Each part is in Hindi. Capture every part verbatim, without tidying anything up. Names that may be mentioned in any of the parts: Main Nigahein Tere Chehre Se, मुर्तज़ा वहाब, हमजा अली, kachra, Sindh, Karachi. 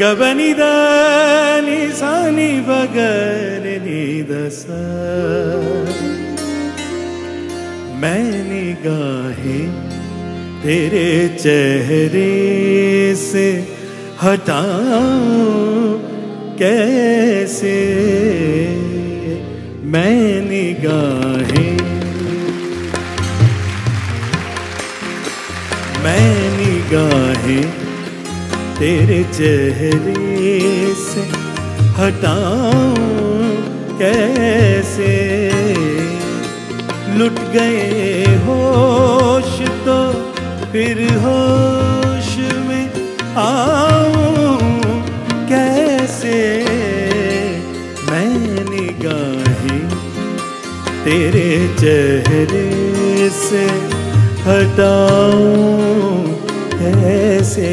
गबनिद निसानी बगर निदस मैं निगाहें तेरे चेहरे से हटाऊं कैसे, मैं निगाहें मैं निगाहें तेरे चेहरे से हटाऊं कैसे। लुट गए होश तो फिर होश में आऊं कैसे, मैं निगाहें तेरे चेहरे से हटाऊं कैसे,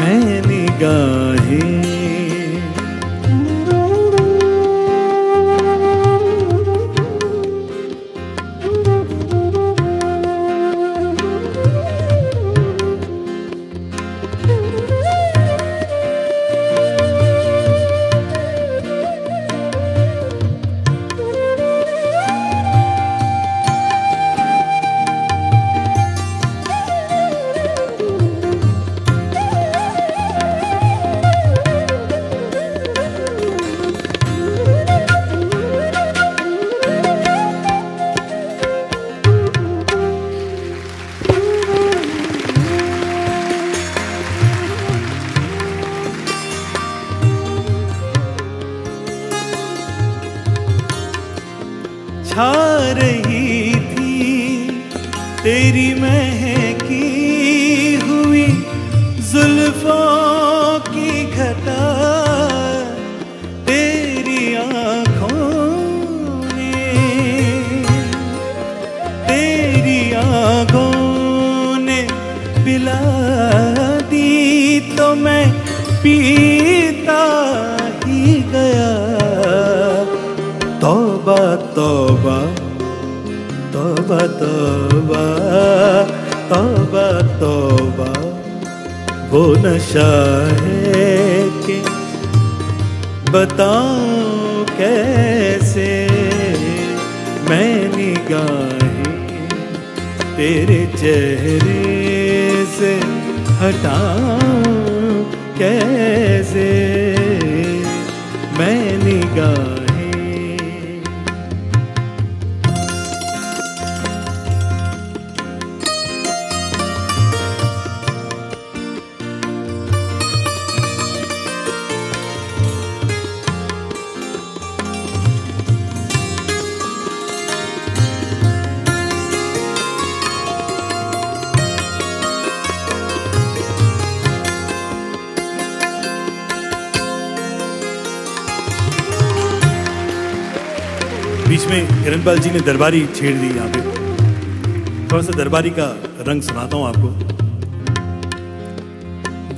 मैं निगाहें। छा रही थी तेरी महकी हुई जुल्फों की घटा, तेरी आँखों ने तेरी आँखों ने पिला दी तो मैं पीता ही गया। तौबा तौबा तौबा तौबा तौबा तौबा वो नशा है कि बताऊं कैसे, मैं निगाहें तेरे चेहरे से हटाऊं कैसे, मैं निगाहें। बीच में किरणपाल जी ने दरबारी छेड़ दी। यहाँ पे थोड़ा सा दरबारी का रंग सुनाता हूं आपको।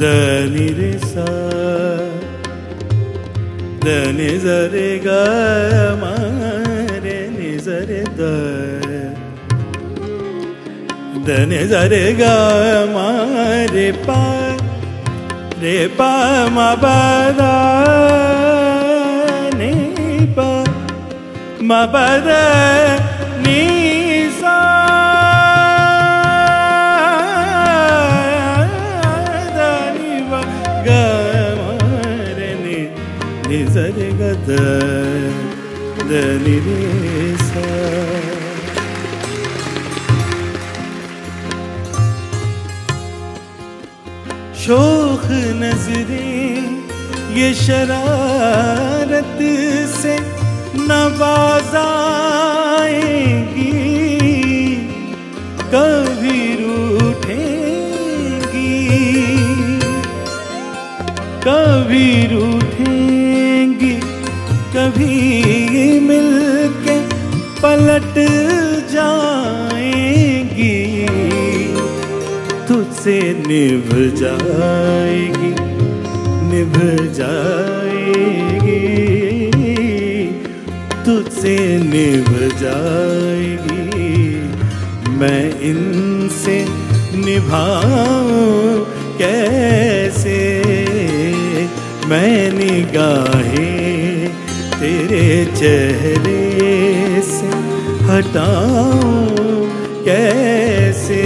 द नी रे सा द नी जरे गा मा रे नी जरे द द नी जरे गा मा रे पा रे पा मा पा दा नी पा मा बदा नी सा दा नी वा गा मा रे नी नी सरे गा दा दा नी रे सा। शोख नजरें ये शरारत से नवाजाएंगी कभी रूठेंगी कभी रूठेंगी कभी मिलके पलट जाएंगी, तुझसे निभ जाएगी निभ जाएगी तुझसे निभ जाएगी, मैं इनसे निभाऊं कैसे। मैं निगाहें तेरे चेहरे से हटाऊं कैसे।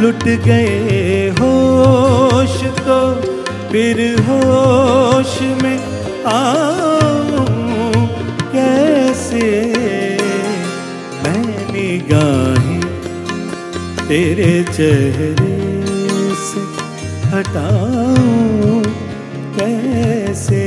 लुट गए होश तो फिर होश में आऊं कैसे। मैं निगाहें तेरे चेहरे से हटाऊं कैसे।